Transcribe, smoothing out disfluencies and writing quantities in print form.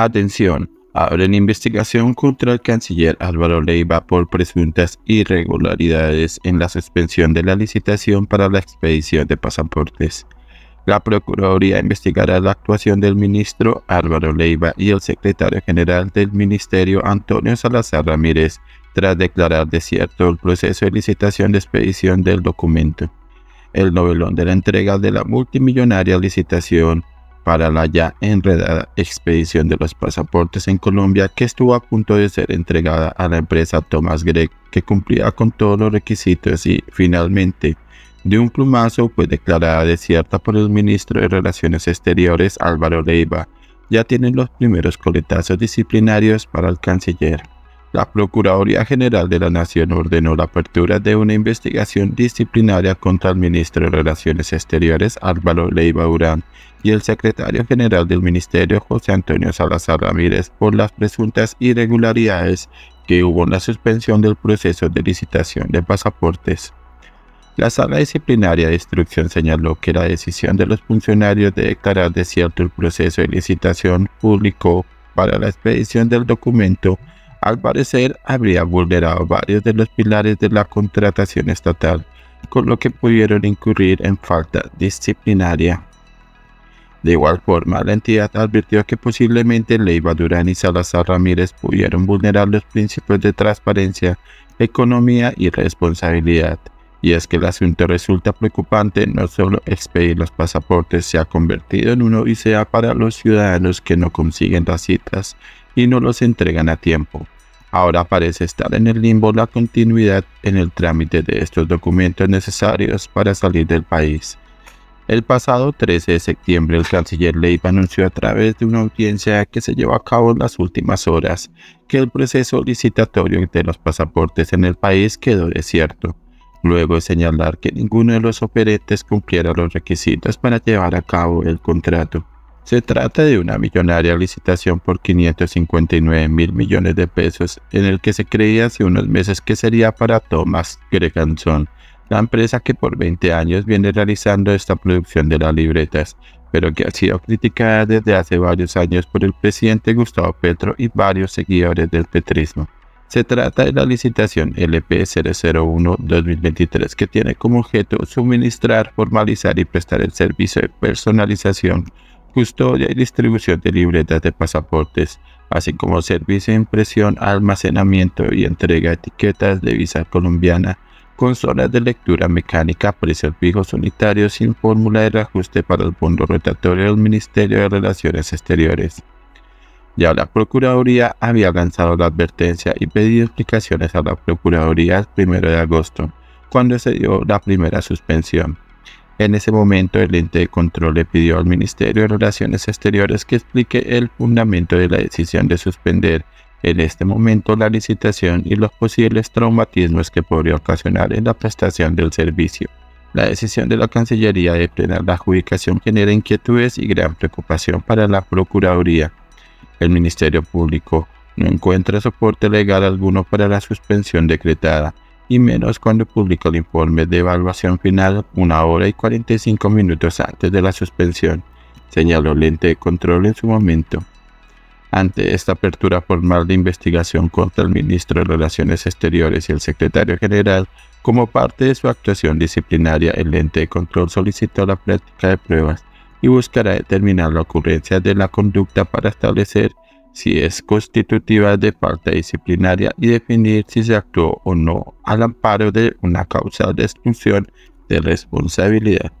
Atención, abren investigación contra el canciller Álvaro Leyva por presuntas irregularidades en la suspensión de la licitación para la expedición de pasaportes. La Procuraduría investigará la actuación del ministro Álvaro Leyva y el secretario general del Ministerio Antonio Salazar Ramírez tras declarar desierto el proceso de licitación de expedición del documento. El novelón de la entrega de la multimillonaria licitación para la ya enredada expedición de los pasaportes en Colombia, que estuvo a punto de ser entregada a la empresa Thomas Greg, que cumplía con todos los requisitos y, finalmente, de un plumazo fue declarada desierta por el ministro de Relaciones Exteriores, Álvaro Leyva. Ya tienen los primeros coletazos disciplinarios para el canciller. La Procuraduría General de la Nación ordenó la apertura de una investigación disciplinaria contra el ministro de Relaciones Exteriores, Álvaro Leyva Durán, y el secretario general del Ministerio, José Antonio Salazar Ramírez, por las presuntas irregularidades que hubo en la suspensión del proceso de licitación de pasaportes. La Sala Disciplinaria de Instrucción señaló que la decisión de los funcionarios de declarar desierto el proceso de licitación público para la expedición del documento, al parecer, habría vulnerado varios de los pilares de la contratación estatal, con lo que pudieron incurrir en falta disciplinaria. De igual forma, la entidad advirtió que posiblemente Leyva Durán y Salazar Ramírez pudieron vulnerar los principios de transparencia, economía y responsabilidad. Y es que el asunto resulta preocupante. No solo expedir los pasaportes se ha convertido en una odisea para los ciudadanos que no consiguen las citas y no los entregan a tiempo. Ahora parece estar en el limbo la continuidad en el trámite de estos documentos necesarios para salir del país. El pasado 13 de septiembre, el canciller Leyva anunció a través de una audiencia que se llevó a cabo en las últimas horas que el proceso licitatorio de los pasaportes en el país quedó desierto, luego de señalar que ninguno de los oferentes cumpliera los requisitos para llevar a cabo el contrato. Se trata de una millonaria licitación por 559 mil millones de pesos, en el que se creía hace unos meses que sería para Thomas Greg and Sons, la empresa que por 20 años viene realizando esta producción de las libretas, pero que ha sido criticada desde hace varios años por el presidente Gustavo Petro y varios seguidores del petrismo. Se trata de la licitación LP 001-2023, que tiene como objeto suministrar, formalizar y prestar el servicio de personalización, custodia y distribución de libretas de pasaportes, así como servicio de impresión, almacenamiento y entrega de etiquetas de visa colombiana, con zonas de lectura mecánica, precios fijos unitarios sin fórmula de reajuste para el fondo rotatorio del Ministerio de Relaciones Exteriores. Ya la Procuraduría había lanzado la advertencia y pedido explicaciones a la Procuraduría el 1 de agosto, cuando se dio la primera suspensión. En ese momento, el ente de control le pidió al Ministerio de Relaciones Exteriores que explique el fundamento de la decisión de suspender en este momento la licitación y los posibles traumatismos que podría ocasionar en la prestación del servicio. La decisión de la Cancillería de frenar la adjudicación genera inquietudes y gran preocupación para la Procuraduría. El Ministerio Público no encuentra soporte legal alguno para la suspensión decretada, y menos cuando publica el informe de evaluación final 1 hora y 45 minutos antes de la suspensión, señaló el ente de control en su momento. Ante esta apertura formal de investigación contra el ministro de Relaciones Exteriores y el secretario general, como parte de su actuación disciplinaria, el ente de control solicitó la práctica de pruebas y buscará determinar la ocurrencia de la conducta para establecer si es constitutiva de falta disciplinaria y definir si se actuó o no al amparo de una causa de exclusión de responsabilidad.